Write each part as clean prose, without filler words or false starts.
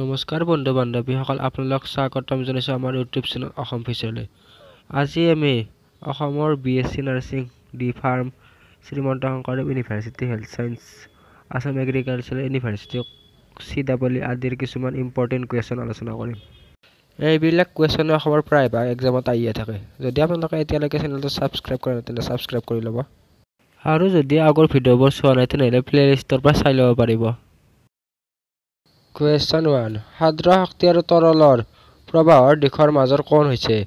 নমস্কাৰ বন্ধু বান্ধৱীসকল, আপোনালোক স্বাগতম জনাইছো আমাৰ ইউটিউব চেনেল অসম ফিচাৰলৈ। আজি আমি অসমৰ BSc nursing D pharm Srimanta Sankardev university health science Assam agricultural university CEE আদিৰ কিছুমান ইম্পৰ্টেণ্ট কুৱেশ্যন আলোচনা কৰিম। এইবিলাক কুৱেশ্যন অসমৰ প্ৰায়ভাগ এক্সামত আহিয়ে থাকে। যদি আপোনালোকে এতিয়ালৈকে চেনেলটো সাবস্ক্ৰাইব কৰা নাই তেন্তে সাবস্ক্ৰাইব কৰি ল'ব, আৰু যদি আগৰ ভিডিঅ'বোৰ চোৱা নাই তেন্তে প্লেলিষ্টৰ পৰা চাই ল'ব পাৰিব। Question 1. Hadra Hakti aru Torolor Prabhawar dikhor major kon hoise?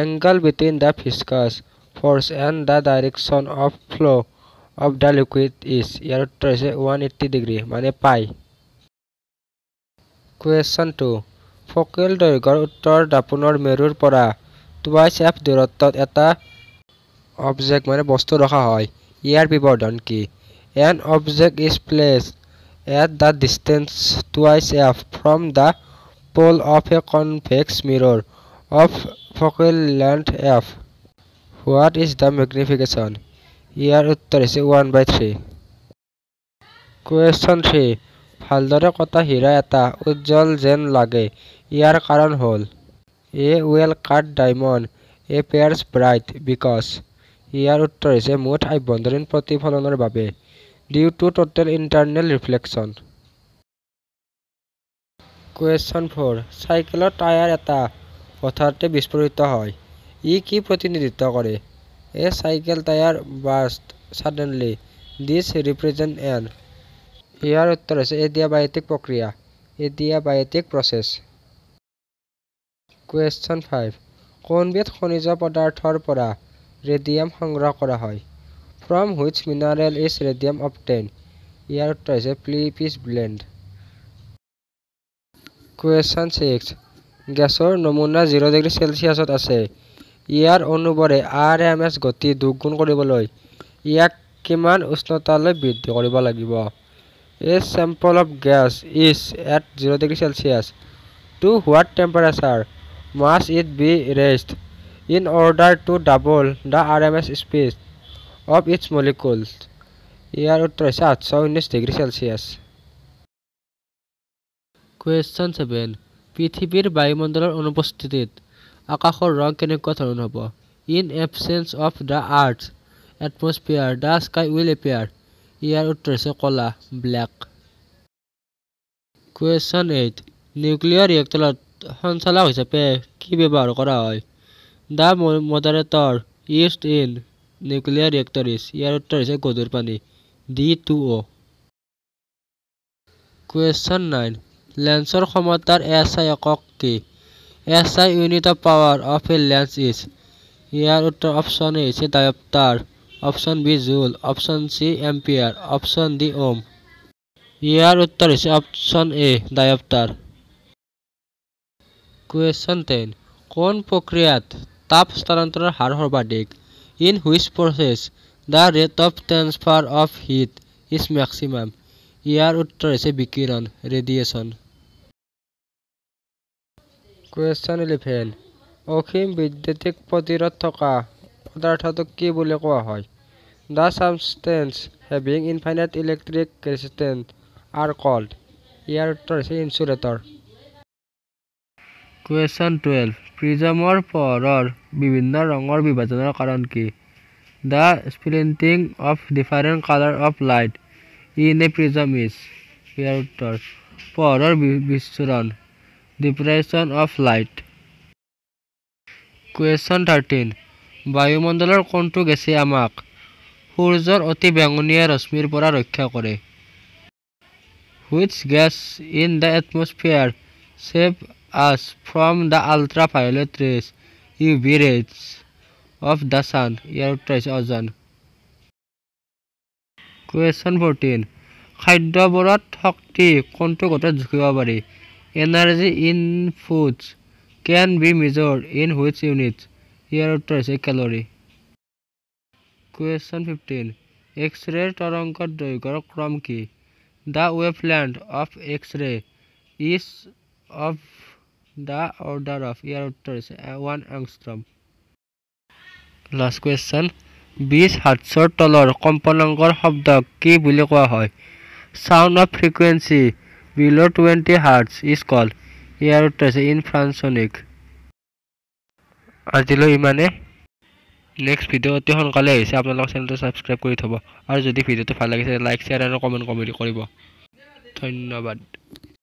Angle between the viscous force and the direction of flow of the liquid is ইয়াৰ উত্তৰ হৈছে 180 degree মানে পাই। Question 2. Focal দৈৰ্ঘ্যৰ উত্তৰ দাপোনৰ মেৰুৰ পৰা 2f দূৰত্বত এটা অবজেক্ট মানে বস্তু ৰখা হয়, ইয়াৰ বিবৰ্ধন কি? An object is placed at the distance 2f from the pole of a convex mirror of focal length f. What is the magnification? Here uttar is 1/3. Question 3. Bhaldore kota hira eta ujjol jen lage, here karon hol? A well cut diamond appears bright because. Here uttar is a mot aibondorin protipholonor babe due to total internal reflection. Question 4. Cycle tire eta potharte bisporito hoy. E ki protinidhitto kore? A cycle tire burst suddenly. This represent an. Here uttor hoise adiabatic prokriya, adiabatic process. Question 5. Konbet khonija padarthor pora radium sangraha kora hoy. From which mineral is radium obtained? Here it is a Pleiades blend. Question 6. Gasor nomuna 0 degree Celsius at ase. Here onubore RMS goti dugun koriboloi. Yak kiman usnotale bidhi koribo lagibo. A sample of gas is at 0 degree Celsius. To what temperature must it be raised in order to double the RMS speed of its molecules? Here it is 819 degree Celsius. Question 7. পৃথিৱীৰ বায়ুমণ্ডলৰ অনুপস্থিতিত আকাশৰ ৰং কেনেকুৱা ধৰণৰ হ'ব? In absence of the earth's atmosphere, the sky will appear. Here it is কলা, black. Question 8. Nuclear ৰিয়েক্টৰত সঞ্চালক হিচাপে কি ব্যৱহাৰ কৰা হয়? The moderator used in nuclear reactor is. Here uttar is godur pani, D2O. Question 9. Lensor khomotar SI ekok ki? SI unit of power of a lens is. Here uttar option A is diopter, option B joule, option C ampere, option D ohm. Here uttar is option A diopter. Question 10. Kon pokriyat tap starantorar har horbadik? In which process the rate of transfer of heat is maximum? Here uttar is bikiran, radiation. Question 11. Okhim bidyatik potirot thoka padarthatok ki bole koa hoy? The substance having infinite electric resistance are called. Here uttar is insulator. Question 12. Prismor poror bibhinno rongor bibajonar karon ki? The splitting of different color of light in a prism is. Here uttor poror bichoron, diffraction of light. Question 13. বায়ুমণ্ডলৰ কোনটো গেছে আমাক সূৰ্যৰ অতি বেঙুনীয়া ৰশ্মিৰ পৰা ৰক্ষা কৰে? Which gas in the atmosphere save as from the ultraviolet rays, UV rays of the sun? Here it is ozone. Question 14. Khadya borat shakti konto gota jukhibo pari? Energy in foods can be measured in which unit? Here it is a calorie. Question 15. X-ray torongor doigor krom ki? The wavelength of X-ray is of the order of. Here uttar is 1 angstrom. Last question. 20 hertzৰ তলৰ কম্পনাংকৰ শব্দ কি বুলি কোৱা হয়? Sound of frequency below 20 Hz is called aortic infrasonic. आज लो इमाने next video अति हनकाले आइसे आपनालोक channel subscribe करि थबो आरो जदि भिडियो तो ভাল लागिसे लाइक शेयर आरो कमेन्ट कमेडि करिबो धन्यवाद।